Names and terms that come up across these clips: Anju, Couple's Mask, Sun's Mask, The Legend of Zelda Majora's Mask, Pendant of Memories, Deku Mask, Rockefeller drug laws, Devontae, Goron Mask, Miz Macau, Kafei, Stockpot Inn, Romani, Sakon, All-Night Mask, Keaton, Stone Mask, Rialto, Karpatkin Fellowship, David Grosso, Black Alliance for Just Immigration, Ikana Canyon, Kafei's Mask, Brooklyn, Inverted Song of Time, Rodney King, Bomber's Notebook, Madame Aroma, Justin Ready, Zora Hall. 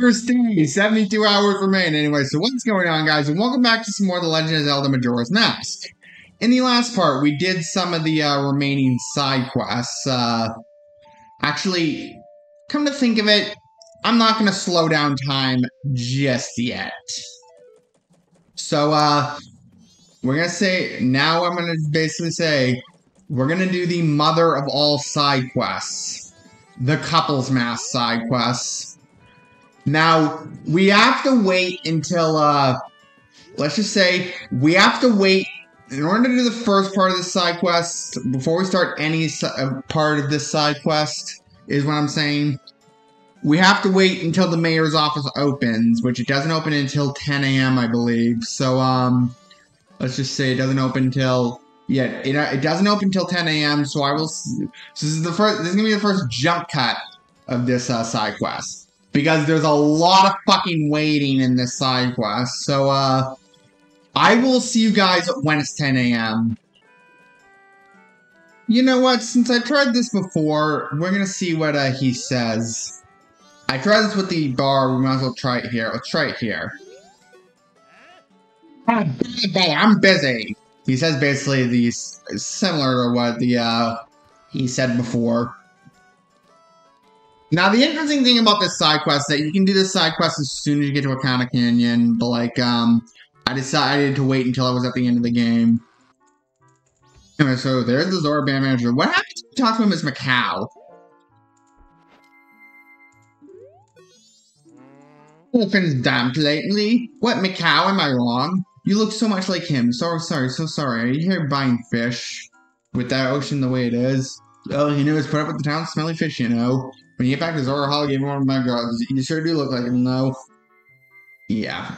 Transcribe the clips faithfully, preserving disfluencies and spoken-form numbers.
First day, seventy-two hours remain. Anyway, so what's going on, guys? And welcome back to some more The Legend of Zelda Majora's Mask. In the last part, we did some of the uh, remaining side quests. Uh, actually, come to think of it, I'm not going to slow down time just yet. So, uh, we're going to say, now I'm going to basically say, we're going to do the mother of all side quests. The Couple's Mask side quests. Now, we have to wait until, uh, let's just say, we have to wait, in order to do the first part of this side quest, before we start any part of this side quest, is what I'm saying, we have to wait until the mayor's office opens, which it doesn't open until ten A M, I believe, so, um, let's just say it doesn't open until, yeah, it, it doesn't open until ten A M, so I will, so this is the first, this is gonna be the first jump cut of this, uh, side quest. Because there's a lot of fucking waiting in this side quest. So, uh, I will see you guys when it's ten A M. You know what? Since I tried this before, we're going to see what uh, he says. I tried this with the bar. We might as well try it here. Let's try it here. I'm busy. I'm busy. He says basically the, similar to what the uh, he said before. Now, the interesting thing about this side quest is that you can do this side quest as soon as you get to Ikana Canyon, but, like, um, I decided to wait until I was at the end of the game. Anyway, so there's the Zora Band Manager. What happened to talk to Miz Macau? Open damned lately. What, Macau? Am I wrong? You look so much like him. So sorry, so sorry. Are you here buying fish? With that ocean the way it is? All he knew is put up with the town's smelly fish, you know. When you get back to Zora Hall, give him one of my girls. You sure do look like him, though. Yeah.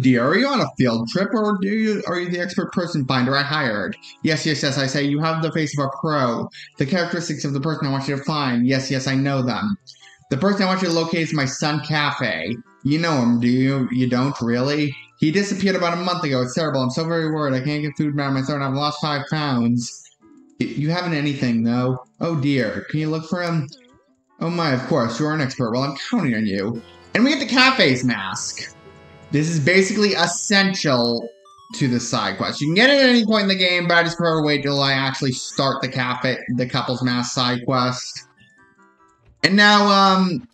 Dear, are you on a field trip, or do you are you the expert person finder I hired? Yes, yes, yes, I say, you have the face of a pro. The characteristics of the person I want you to find. Yes, yes, I know them. The person I want you to locate is my son, Kafei. You know him, do you? You don't, really? He disappeared about a month ago. It's terrible. I'm so very worried. I can't get food around my throat. I've lost five pounds. You haven't anything, though. Oh, dear. Can you look for him? Oh, my, of course. You're an expert. Well, I'm counting on you. And we get the Kafei's Mask. This is basically essential to the side quest. You can get it at any point in the game, but I just prefer to wait till I actually start the Kafei, the Couple's Mask side quest. And now, um...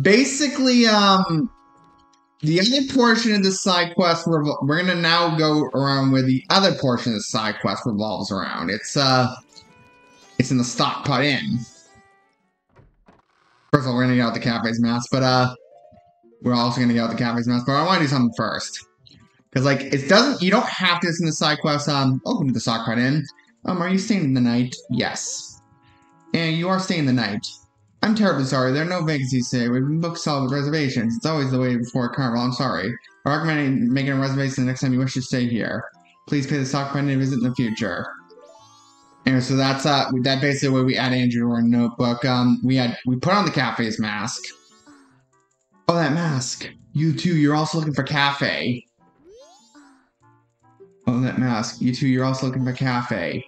basically, um... the other portion of the side quest, we're going to now go around where the other portion of the side quest revolves around. It's, uh, it's in the Stockpot Inn. First of all, we're going to get out the Kafei's Mask, but, uh, we're also going to get out the Kafei's Mask, but I want to do something first. Because, like, it doesn't, you don't have this in the side quest, um, open to the Stockpot Inn. Um, are you staying the night? Yes. And you are staying the night. I'm terribly sorry. There are no vacancies today. We've been booked solid with reservations. It's always the way before Carnival. I'm sorry. I recommend making a reservation the next time you wish to stay here. Please pay the stock fund and visit in the future. Anyway, so that's uh, that basically where we add Andrew to our notebook. Um, we had we put on the Kafei's Mask. Oh, that mask. You too. You're also looking for Kafei. Oh, that mask. You too. You're also looking for Kafei.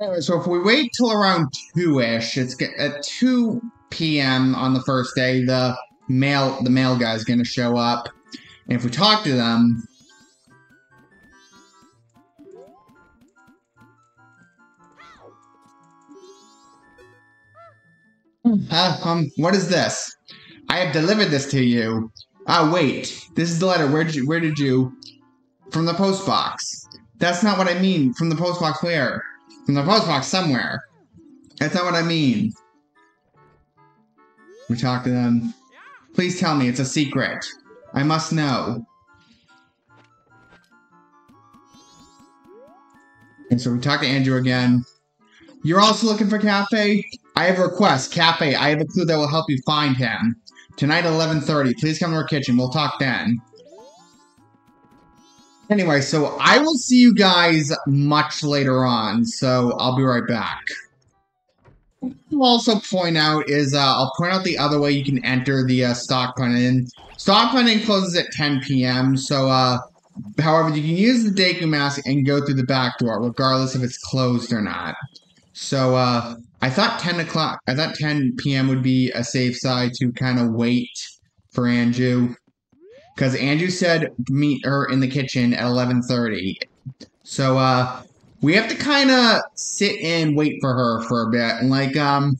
Anyway, so if we wait till around two-ish, it's at two P M on the first day, the mail the mail guy's gonna show up. And if we talk to them, uh, um, what is this? I have delivered this to you. Ah, uh, wait, this is the letter. Where did you? Where did you? From the postbox. That's not what I mean. From the postbox, where? From the postbox somewhere. That's not what I mean. We talk to them. Please tell me, it's a secret. I must know. And so we talk to Andrew again. You're also looking for Kafei? I have a request, Kafei. I have a clue that will help you find him. Tonight at eleven thirty, please come to our kitchen. We'll talk then. Anyway, so I will see you guys much later on, so I'll be right back. What I'll also point out is, uh, I'll point out the other way you can enter the uh, Stockpot Inn. Stockpot Inn closes at ten P M, so, uh, however, you can use the Deku Mask and go through the back door, regardless if it's closed or not. So uh, I thought ten o'clock, I thought ten p.m. would be a safe side to kind of wait for Anju. Because Anju said meet her in the kitchen at eleven thirty. So uh, we have to kind of sit and wait for her for a bit. And like, um,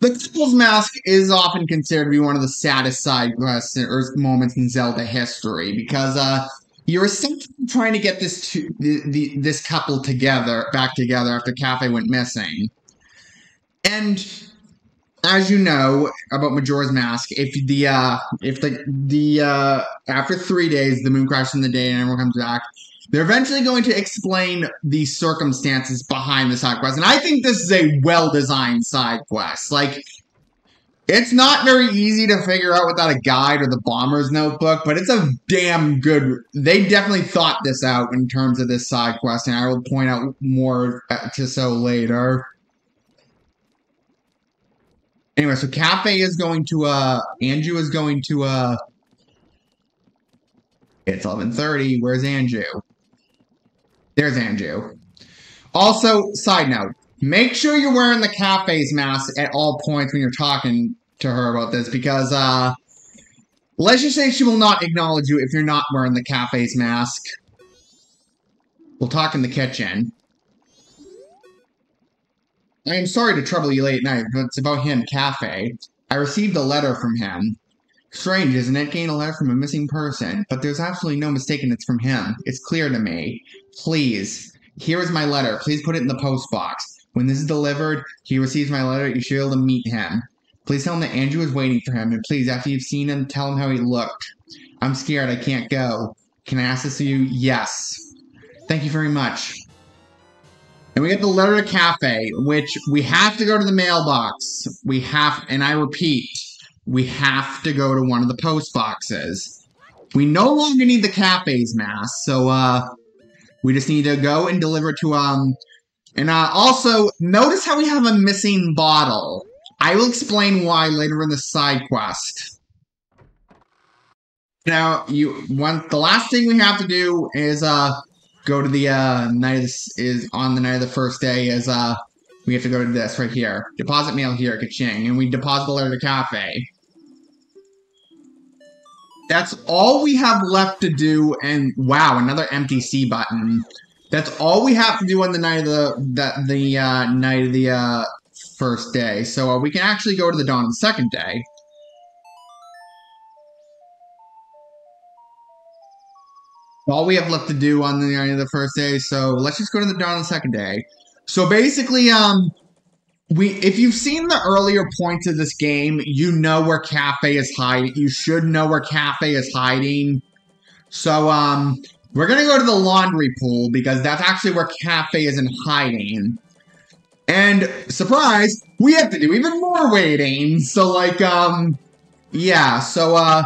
the Couple's Mask is often considered to be one of the saddest side quests or moments in Zelda history. Because uh, you're essentially trying to get this to, the, the, this couple together, back together after Kafei went missing. And as you know about Majora's Mask, if the uh, if the the uh, after three days the moon crashes in the day and everyone comes back, they're eventually going to explain the circumstances behind the side quest. And I think this is a well-designed side quest. Like, it's not very easy to figure out without a guide or the Bomber's Notebook, but it's a damn good... They definitely thought this out in terms of this side quest, and I will point out more to so later. Anyway, so Kafei is going to, uh, Anju is going to, uh, it's eleven thirty, where's Anju? There's Anju. Also, side note, make sure you're wearing the Kafei's mask at all points when you're talking to her about this, because, uh, let's just say she will not acknowledge you if you're not wearing the Kafei's mask. We'll talk in the kitchen. I am sorry to trouble you late at night, but it's about him, Kafei. I received a letter from him. Strange, isn't it? Getting a letter from a missing person, but there's absolutely no mistaking it's from him. It's clear to me. Please, here is my letter. Please put it in the post box. When this is delivered, he receives my letter. You should be able to meet him. Please tell him that Andrew is waiting for him, and please, after you've seen him, tell him how he looked. I'm scared. I can't go. Can I ask this of you? Yes. Thank you very much. And we get the letter to Kafei, which we have to go to the mailbox. We have, and I repeat, we have to go to one of the post boxes. We no longer need the Kafei's mask, so uh, we just need to go and deliver it to um. And uh, also notice how we have a missing bottle. I will explain why later in the side quest. Now, you one the last thing we have to do is uh. Go to the uh, night of this is on the night of the first day is uh we have to go to this right here. Deposit mail here, ka-ching, and we deposit the letter to Kafei. That's all we have left to do, and wow, another empty C button. That's all we have to do on the night of the the, the uh, night of the uh, first day. So uh, we can actually go to the dawn of the second day. All we have left to do on the night of the first day, so let's just go to the dawn of the second day. So basically, um, we if you've seen the earlier points of this game, you know where Kafei is hiding. You should know where Kafei is hiding. So um, we're going to go to the laundry pool, because that's actually where Kafei is in hiding. And, surprise, we have to do even more waiting. So, like, um, yeah, so, uh...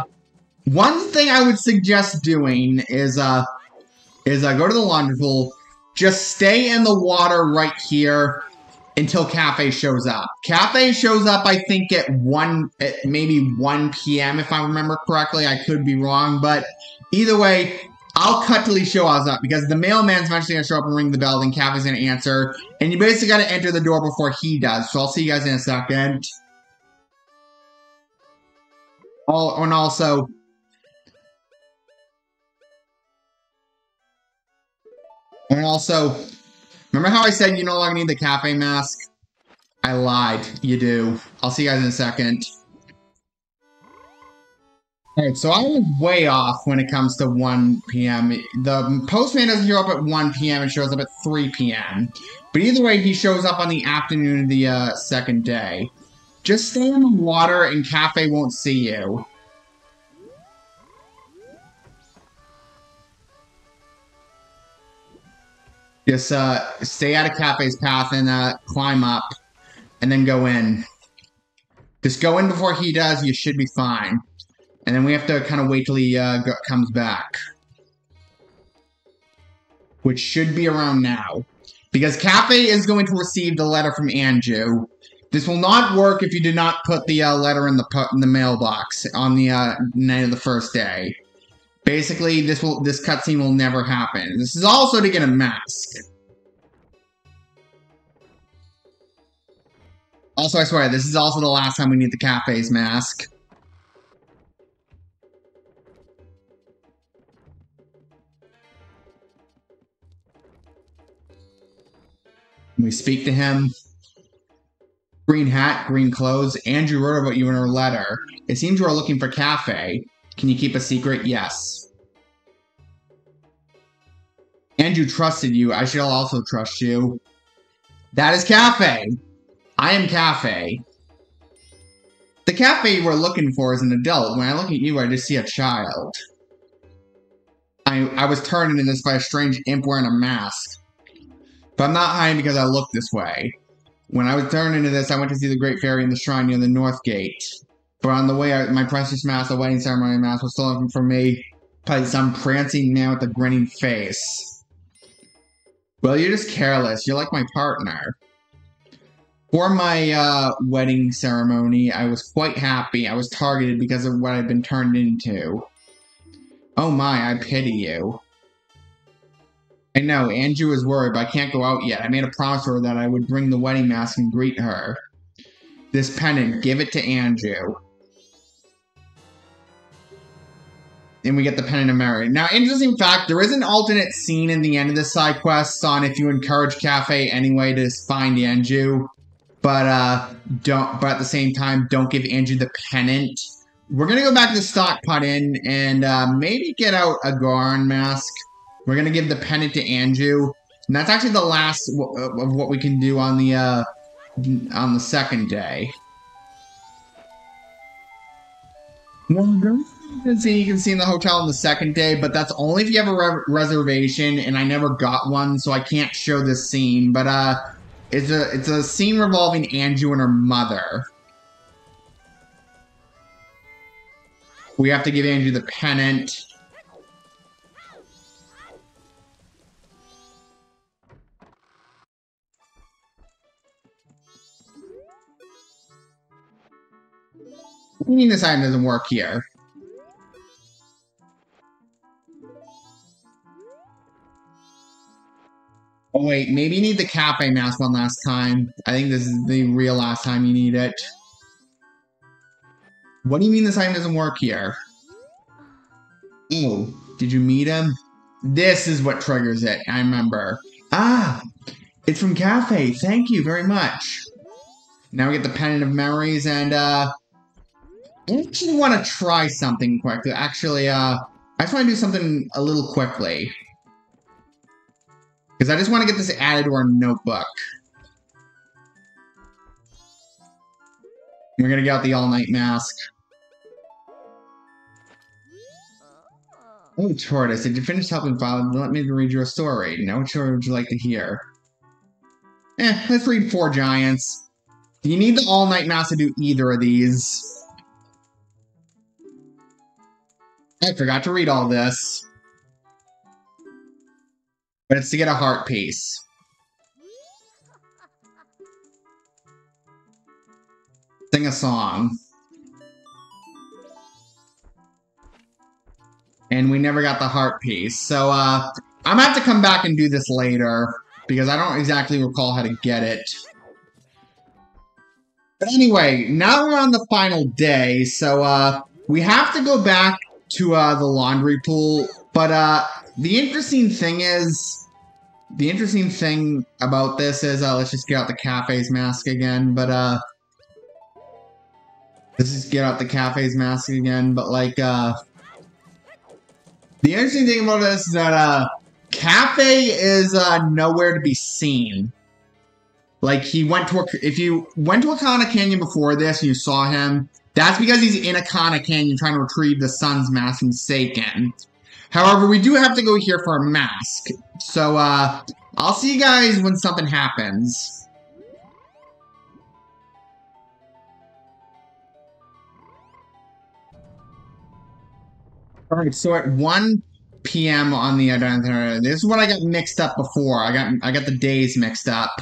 one thing I would suggest doing is, uh, is, uh, go to the laundry pool, just stay in the water right here until Kafei shows up. Kafei shows up, I think, at one, at maybe one p.m., if I remember correctly. I could be wrong, but either way, I'll cut till he shows up, because the mailman's eventually gonna show up and ring the bell, then Kafei's gonna answer, and you basically gotta enter the door before he does, so I'll see you guys in a second. All, and also... And also, remember how I said you no longer need the Kafei mask? I lied. You do. I'll see you guys in a second. Alright, so I was way off when it comes to one p.m. The postman doesn't show up at one p.m. It shows up at three p.m. But either way, he shows up on the afternoon of the uh, second day. Just stay in the water and Kafei won't see you. Just uh, stay out of Kafei's path and uh, climb up, and then go in. Just go in before he does, you should be fine. And then we have to kind of wait till he uh, go comes back. Which should be around now. Because Kafei is going to receive the letter from Anju. This will not work if you do not put the uh, letter in the, in the mailbox on the uh, night of the first day. Basically, this will this cutscene will never happen. This is also to get a mask. Also, I swear, this is also the last time we need the Kafei's Mask. We speak to him. Green hat, green clothes. Anju wrote about you in her letter. It seems you are looking for Kafei. Can you keep a secret? Yes. Anju trusted you. I shall also trust you. That is Kafei. I am Kafei. The Kafei you were looking for is an adult. When I look at you, I just see a child. I, I was turned into this by a strange imp wearing a mask. But I'm not hiding because I look this way. When I was turned into this, I went to see the Great Fairy in the shrine near the North Gate. But on the way, I, my precious mask, the wedding ceremony mask, was stolen from me by some prancing man with a grinning face. Well, you're just careless. You're like my partner. For my uh, wedding ceremony, I was quite happy. I was targeted because of what I've been turned into. Oh my, I pity you. I know, Anju is worried, but I can't go out yet. I made a promise to her that I would bring the wedding mask and greet her. This pendant, give it to Anju. And we get the pendant of memory. Now, interesting fact, there is an alternate scene in the end of the side quest on if you encourage Kafei anyway to find Anju. But, uh, don't, but at the same time, don't give Anju the pendant. We're gonna go back to Stockpot Inn and, uh, maybe get out a Goron mask. We're going to give the pendant to Anju. And that's actually the last w of what we can do on the, uh, on the second day. See, you can see in the hotel on the second day, but that's only if you have a re reservation, and I never got one, so I can't show this scene. But, uh, it's a, it's a scene revolving Anju and her mother. We have to give Anju the pendant. I mean, this item doesn't work here. Oh wait, maybe you need the Kafei mask one last time. I think this is the real last time you need it. What do you mean this item doesn't work here? Oh, did you meet him? This is what triggers it, I remember. Ah, it's from Kafei, thank you very much. Now we get the Pendant of Memories and, uh... I actually want to try something quick. Actually, uh, I just want to do something a little quickly. Because I just want to get this added to our notebook. We're going to get out the All-Night Mask. Oh, Tortoise, did you finish helping Father? Let me read you a story. Now, which story would you like to hear? Eh, let's read Four Giants. You need the All-Night Mask to do either of these. I forgot to read all this. But it's to get a heart piece. Sing a song. And we never got the heart piece. So, uh, I'm gonna have to come back and do this later. Because I don't exactly recall how to get it. But anyway, now we're on the final day. So, uh, we have to go back to uh, the laundry pool, but uh, the interesting thing is, the interesting thing about this is, uh, let's just get out the Kafei's mask again, but uh, let's just get out the Kafei's mask again, but like, uh, the interesting thing about this is that uh, Kafei is uh, nowhere to be seen. Like, he went to, a, if you went to Ikana Canyon before this and you saw him, that's because he's in Ikana Canyon trying to retrieve the Sun's Mask from Sakon. However, we do have to go here for a mask. So, uh, I'll see you guys when something happens. Alright, so at one P M on the other, this is what I got mixed up before. I got, I got the days mixed up.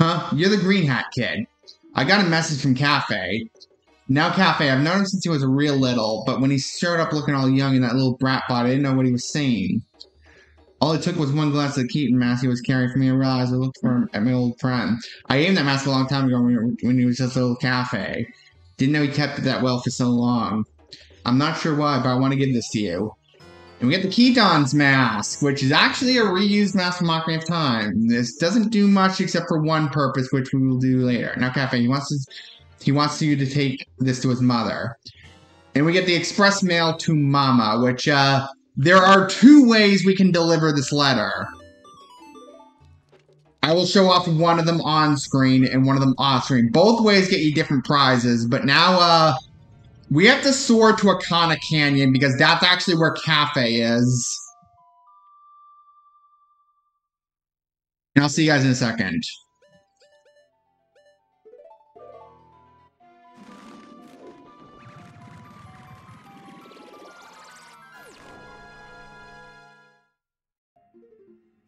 Huh? You're the green hat kid. I got a message from Kafei. Now Kafei, I've known him since he was a real little, but when he showed up looking all young in that little brat body, I didn't know what he was saying. All it took was one glass of Keaton mask he was carrying for me to realize I looked for him at my old friend. I gave him that mask a long time ago when, when he was just a little Kafei. Didn't know he kept it that well for so long. I'm not sure why, but I want to give this to you. And we get the Keaton's mask, which is actually a reused mask from Ocarina of Time. This doesn't do much except for one purpose, which we will do later. Now, Kafei, he wants to, he wants you to take this to his mother. And we get the express mail to Mama, which, uh, there are two ways we can deliver this letter. I will show off one of them on screen and one of them off screen. Both ways get you different prizes, but now, uh, we have to soar to Ikana Canyon because that's actually where Kafei is. And I'll see you guys in a second.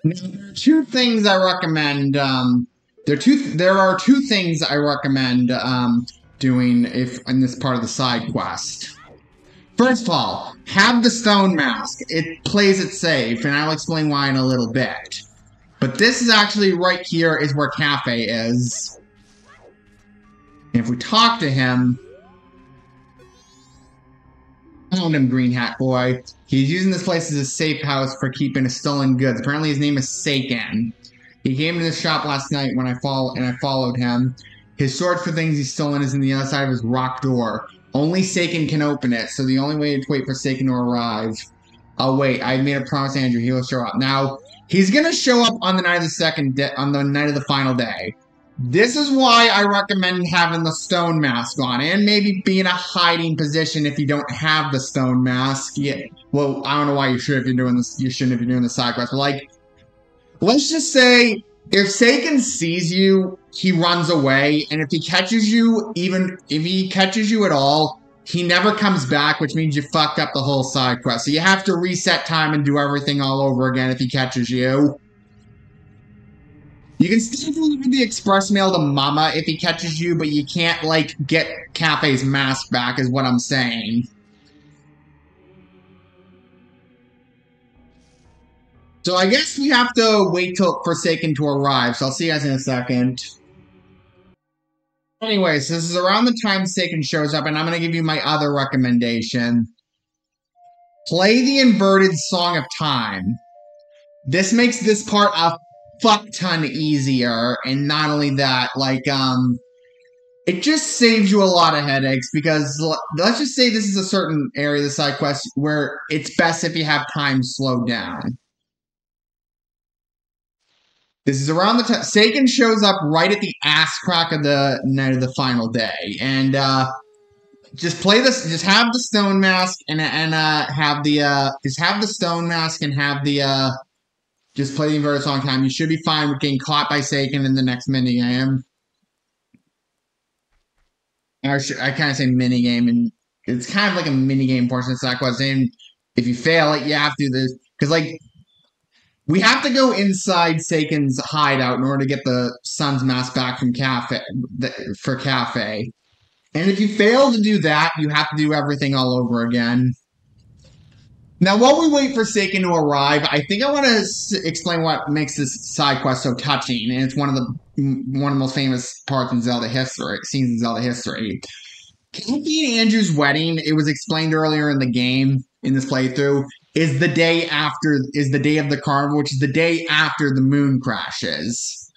Now, there are two things I recommend. Um, there are two. Th there are two things I recommend. Um, doing if in this part of the side quest. First of all, have the Stone Mask. It plays it safe, and I'll explain why in a little bit. But this is actually right here is where Kafei is. And if we talk to him... Found him, Green Hat Boy. He's using this place as a safe house for keeping his stolen goods. Apparently his name is Sakon. He came to this shop last night when I follow, and I followed him. His sword for things he's stolen is in the other side of his rock door. Only Sakon can open it, so the only way is to wait for Sakon to arrive. I'll wait. I made a promise, Andrew. He will show up. Now, he's gonna show up on the night of the second day, on the night of the final day. This is why I recommend having the Stone Mask on, and maybe be in a hiding position if you don't have the Stone Mask. Yeah. Well, I don't know why you should if you're doing this. You shouldn't if you're doing the side quest. But like, let's just say, if Sakon sees you, he runs away, and if he catches you, even if he catches you at all, he never comes back, which means you fucked up the whole side quest. So you have to reset time and do everything all over again if he catches you. You can still deliver the express mail to Mama if he catches you, but you can't, like, get Kafei's mask back is what I'm saying. So I guess we have to wait till for Sakon to arrive, so I'll see you guys in a second. Anyways, this is around the time Sakon shows up, and I'm going to give you my other recommendation. Play the Inverted Song of Time. This makes this part a fuck ton easier, and not only that, like, um... it just saves you a lot of headaches because let's just say this is a certain area of the side quest where it's best if you have time slowed down. This is around the time Sakon shows up right at the ass crack of the night of the final day, and uh, just play this. Just have the Stone Mask and and uh, have the uh, just have the Stone Mask and have the uh, just play the Inverted Song Time. You should be fine with getting caught by Sakon in the next mini game. I should, I kind of say mini game, and it's kind of like a mini game portion of that quest. And if you fail it, you have to do this because like. We have to go inside Sakon's hideout in order to get the Sun's Mask back from Kafei, the, for Kafei. And if you fail to do that, you have to do everything all over again. Now, while we wait for Sakon to arrive, I think I want to s explain what makes this side quest so touching, and it's one of the one of the most famous parts in Zelda history, scenes in Zelda history. Kafei and Anju's wedding, it was explained earlier in the game, in this playthrough. Is the day after, is the day of the carnival, which is the day after the moon crashes.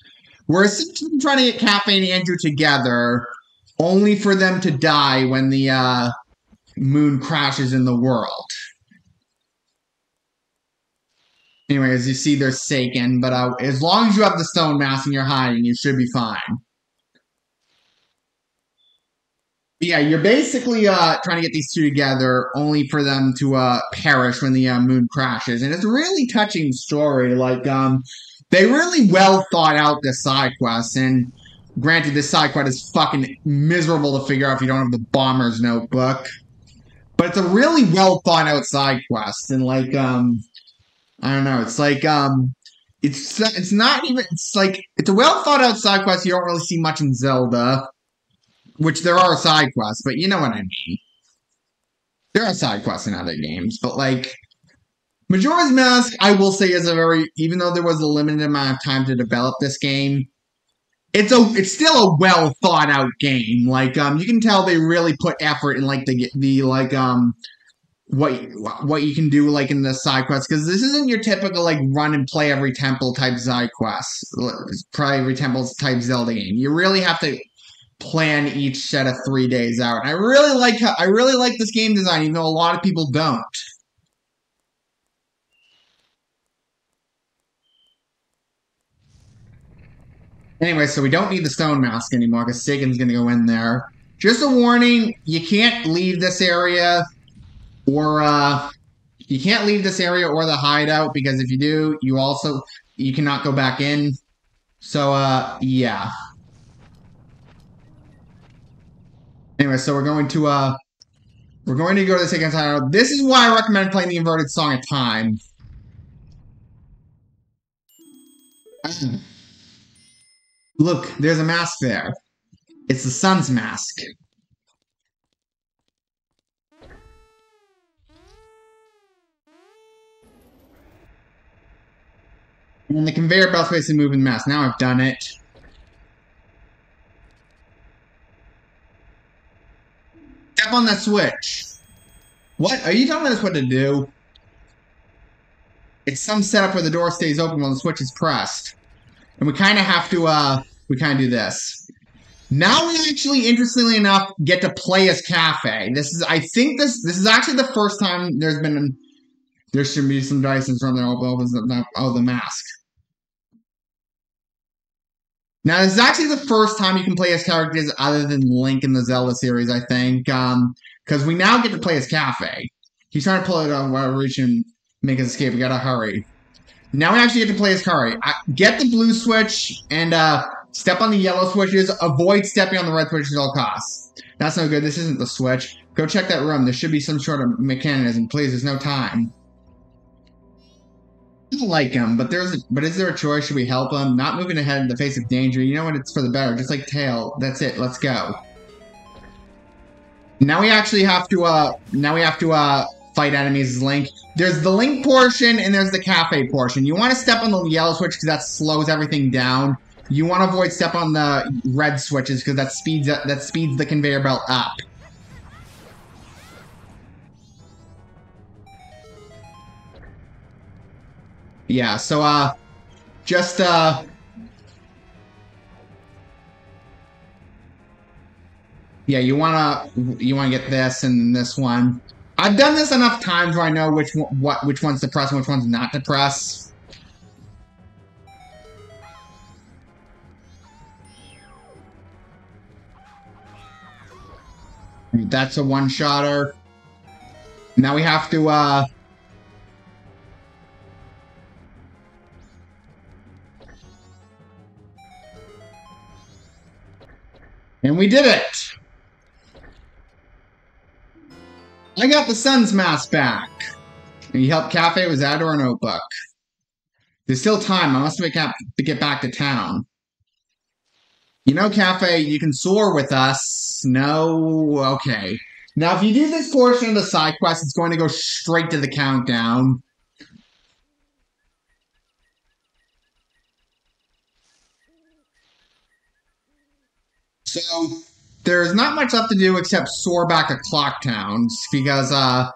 We're essentially trying to get Kafei and Andrew together, only for them to die when the uh, moon crashes in the world. Anyway, as you see, they're Sakon, but uh, as long as you have the Stone Mask and you're hiding, you should be fine. Yeah, you're basically uh, trying to get these two together only for them to uh, perish when the uh, moon crashes. And it's a really touching story. Like, um, they really well thought out this side quest. And granted, this side quest is fucking miserable to figure out if you don't have the Bomber's Notebook. But it's a really well thought out side quest. And, like, um, I don't know. It's like, um, it's, it's not even, it's like, it's a well thought out side quest you don't really see much in Zelda. Which there are side quests, but you know what I mean. There are side quests in other games, but like Majora's Mask, I will say, is a very, even though there was a limited amount of time to develop this game, it's a, it's still a well thought out game. Like, um, you can tell they really put effort in, like, the, the, like, um, what, what you can do, like, in the side quests, because this isn't your typical, like, run and play every temple type side quest, probably every temple type Zelda game. You really have to plan each set of three days out. And I really like how, I really like this game design, even though a lot of people don't. Anyway, so we don't need the Stone Mask anymore because Sagan's going to go in there. Just a warning, you can't leave this area or, uh, you can't leave this area or the hideout, because if you do, you also, you cannot go back in. So, uh, yeah. Anyway, so we're going to, uh, we're going to go to the Sagan's hideout. This is why I recommend playing the Inverted Song of Time. Mm. Look, there's a mask there. It's the Sun's Mask. And the conveyor belt's basically moving the mask. Now I've done it. Tap on that switch. What? Are you telling us what to do? It's some setup where the door stays open while the switch is pressed. And we kind of have to, uh, we kind of do this. Now we actually, interestingly enough, get to play as Kafei. This is, I think this, this is actually the first time there's been, there should be some dice in front of the, oh, the mask. Now, this is actually the first time you can play as characters other than Link in the Zelda series, I think. Um, because we now get to play as Kafei. He's trying to pull it on while we can make his escape. We gotta hurry. Now we actually get to play as Kari. I, get the blue switch and uh, step on the yellow switches. Avoid stepping on the red switches at all costs. That's no good. This isn't the switch. Go check that room. There should be some sort of mechanism. Please, there's no time. I don't like him, but there's. A, but is there a choice? Should we help him? Not moving ahead in the face of danger. You know what? It's for the better. Just like Tail. That's it. Let's go. Now we actually have to. Uh, now we have to. Uh, Fight enemies as Link. There's the Link portion and there's the Kafei portion. You want to step on the yellow switch because that slows everything down. You want to avoid step on the red switches because that speeds up, that speeds the conveyor belt up. Yeah. So uh, just uh. Yeah, you wanna you wanna get this and this one. I've done this enough times where I know which one, what which one's to press and which one's not to press. That's a one-shotter. Now we have to, uh... and we did it! I got the Sun's Mask back. And he helped Kafei with that or a notebook. There's still time. I must make up to get back to town. You know, Kafei, you can soar with us. No? Okay. Now, if you do this portion of the side quest, it's going to go straight to the countdown. So... there's not much left to do except soar back to Clock Towns because, uh,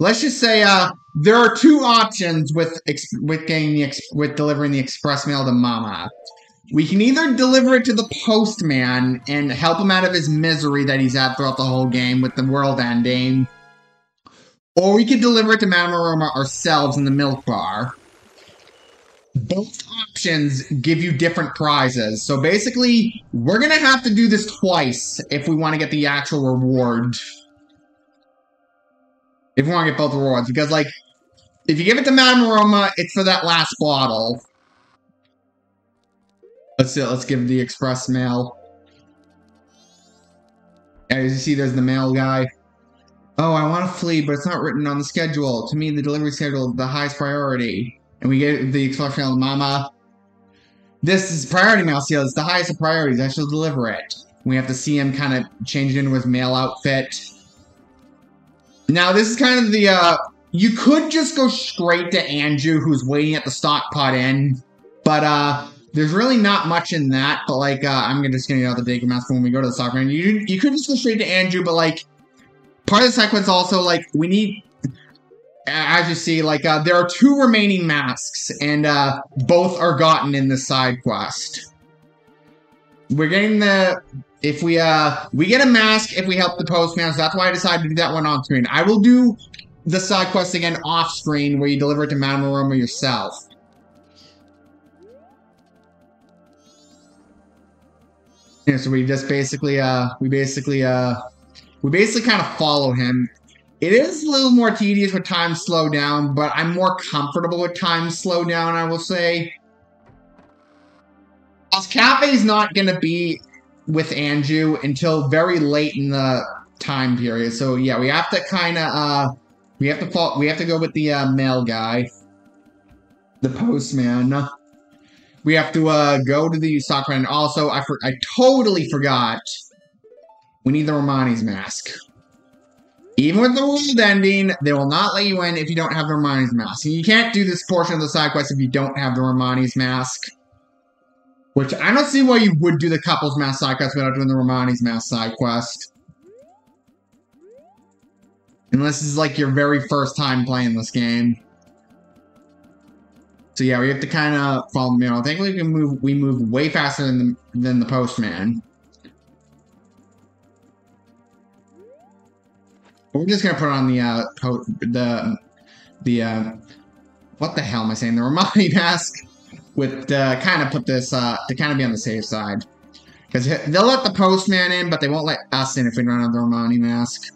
let's just say, uh, there are two options with ex with getting the ex with delivering the express mail to Mama. We can either deliver it to the postman and help him out of his misery that he's at throughout the whole game with the world ending, or we could deliver it to Madame Aroma ourselves in the milk bar. Both options give you different prizes. So basically, we're going to have to do this twice if we want to get the actual reward. If we want to get both rewards. Because, like, if you give it to Madame Aroma, it's for that last bottle. Let's, let's give the express mail. As you see, there's the mail guy. Oh, I want to flee, but it's not written on the schedule. To me, the delivery schedule is the highest priority. And we get the express mail to Mama. This is priority mail seal. It's the highest of priorities. I shall deliver it. We have to see him kind of change it into his mail outfit. Now, this is kind of the, uh, You could just go straight to Anju, who's waiting at the Stockpot Inn, but uh, there's really not much in that. But like, uh, I'm just gonna get out the Deku Mask when we go to the Stockpot Inn. You you could just go straight to Anju, but like, part of the sequence also like we need, as you see, like uh, there are two remaining masks, and uh, both are gotten in the side quest. We're getting the. If we, uh, we get a mask if we help the postman, so that's why I decided to do that one on screen. I will do the side quest again off screen, where you deliver it to Madame Aroma yourself. Yeah, so we just basically, uh, we basically, uh, we basically kind of follow him. It is a little more tedious with time slow down, but I'm more comfortable with time slow down, I will say. Kafei's not gonna be with Anju until very late in the time period, so yeah, we have to kind of uh, we have to fall, we have to go with the uh, mail guy, the postman. We have to uh, go to the soccer, and also I for I totally forgot we need the Romani's mask. Even with the world ending, they will not let you in if you don't have the Romani's mask. You can't do this portion of the side quest if you don't have the Romani's mask. Which, I don't see why you would do the Couple's Mask side quest without doing the Romani's Mask side quest. Unless this is like your very first time playing this game. So yeah, we have to kind of follow the mail. Thankfully, we can move, we move way faster than the, than the postman. But we're just going to put on the, uh, po the, the, uh, what the hell am I saying? The Romani Mask. With uh, kind of put this uh, to kind of be on the safe side, because they'll let the postman in, but they won't let us in if we run out of the Romani mask.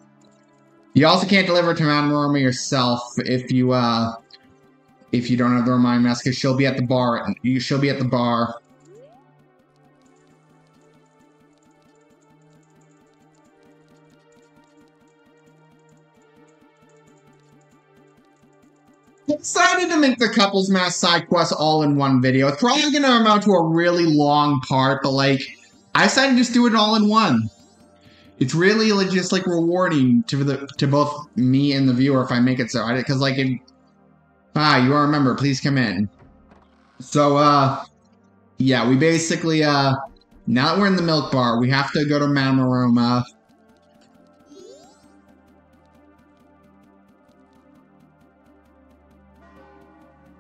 You also can't deliver it to Madame Aroma yourself if you uh, if you don't have the Romani mask, because she'll be at the bar. You she'll be at the bar. Decided to make the Couple's Mask side quest all in one video. It's probably going to amount to a really long part, but like, I decided to just do it all in one. It's really just like rewarding to the to both me and the viewer if I make it so. I because like, if, ah, you are a member. Please come in. So, uh, yeah, we basically uh, now that we're in the milk bar, we have to go to Madame Aroma.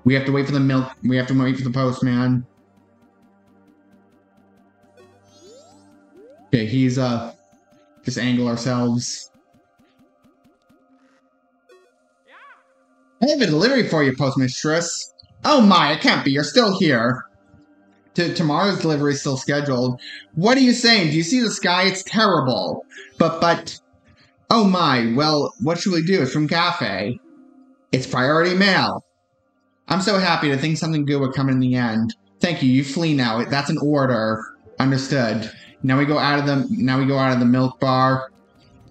We have to wait for the milk. We have to wait for the postman. Okay, he's uh, just angle ourselves. I have a delivery for you, postmistress. Oh my, it can't be. You're still here. T tomorrow's delivery is still scheduled. What are you saying? Do you see the sky? It's terrible. But but, oh my. Well, what should we do? It's from Kafei. It's priority mail. I'm so happy to think something good would come in the end. Thank you. You flee now. That's an order. Understood. Now we go out of the now we go out of the milk bar,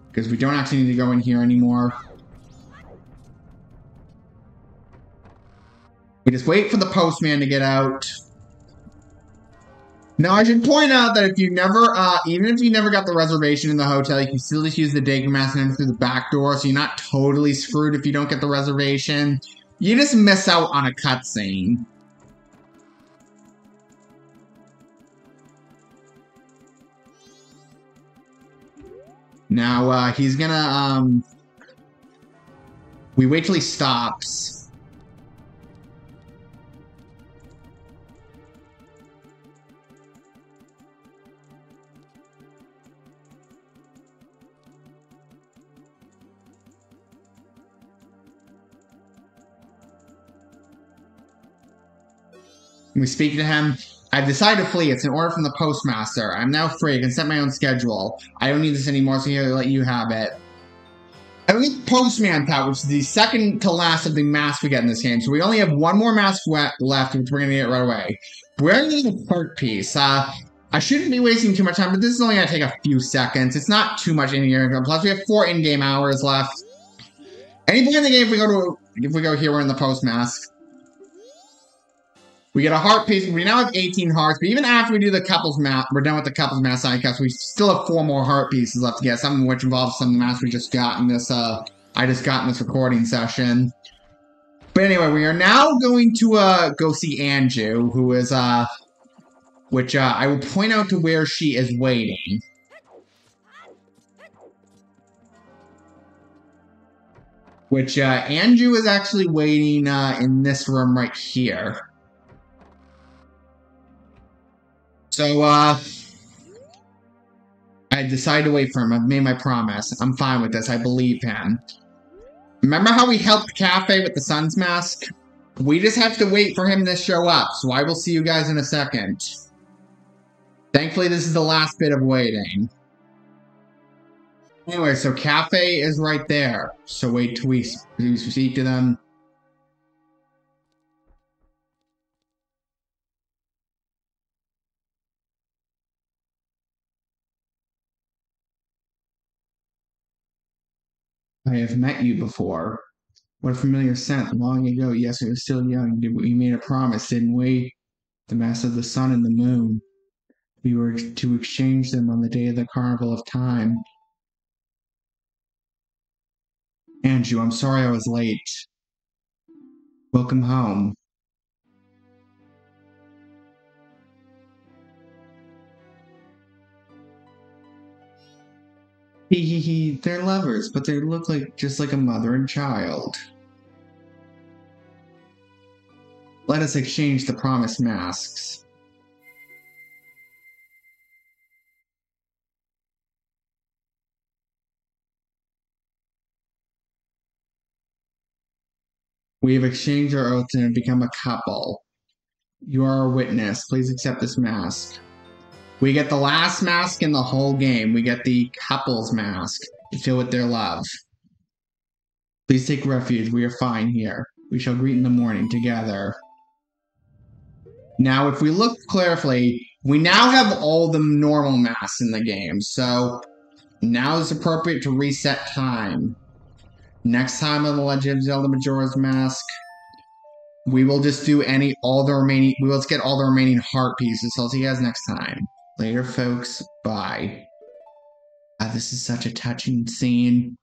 because we don't actually need to go in here anymore. We just wait for the postman to get out. Now I should point out that if you never, uh, even if you never got the reservation in the hotel, you can still just use the Deku Mask and enter through the back door. So you're not totally screwed if you don't get the reservation. You just miss out on a cutscene. Now, uh, he's gonna, um... we wait till he stops. We speak to him. I've decided to flee. It's an order from the postmaster. I'm now free. I can set my own schedule. I don't need this anymore, so he'll let you have it. I don't need the postman pack, which is the second to last of the masks we get in this game. So we only have one more mask left, which we're going to get right away. We're going to get a perk piece. Uh, I shouldn't be wasting too much time, but this is only going to take a few seconds. It's not too much in-game. Plus, we have four in-game hours left. Anything in the game, if we go to if we go here, we're in the postmask. We get a heart piece. We now have eighteen hearts, but even after we do the couples map, we're done with the couples mask sidecast. We still have four more heart pieces left to get, some of which involves some of the masks we just got in this uh, I just got in this recording session. But anyway, we are now going to uh, go see Anju, who is, uh, which uh, I will point out to where she is waiting. Which uh, Anju is actually waiting uh, in this room right here. So, uh, I decided to wait for him. I've made my promise. I'm fine with this. I believe him. Remember how we helped Kafei with the Sun's Mask? We just have to wait for him to show up, so I will see you guys in a second. Thankfully, this is the last bit of waiting. Anyway, so Kafei is right there. So wait till we speak to them. I have met you before. What a familiar scent. Long ago, yes, we were still young. We made a promise, didn't we? The master of the sun and the moon. We were to exchange them on the day of the carnival of time. Anju, I'm sorry I was late. Welcome home. He he he, they're lovers, but they look like just like a mother and child. Let us exchange the promised masks. We have exchanged our oaths and have become a couple. You are a witness. Please accept this mask. We get the last mask in the whole game. We get the Couple's Mask to fill with their love. Please take refuge. We are fine here. We shall greet in the morning together. Now, if we look carefully, we now have all the normal masks in the game, so now it's appropriate to reset time. Next time on The Legend of Zelda Majora's Mask, we will just do any, all the remaining, we will just get all the remaining heart pieces. So I'll see you guys next time. Later, folks. Bye. Ah, this is such a touching scene.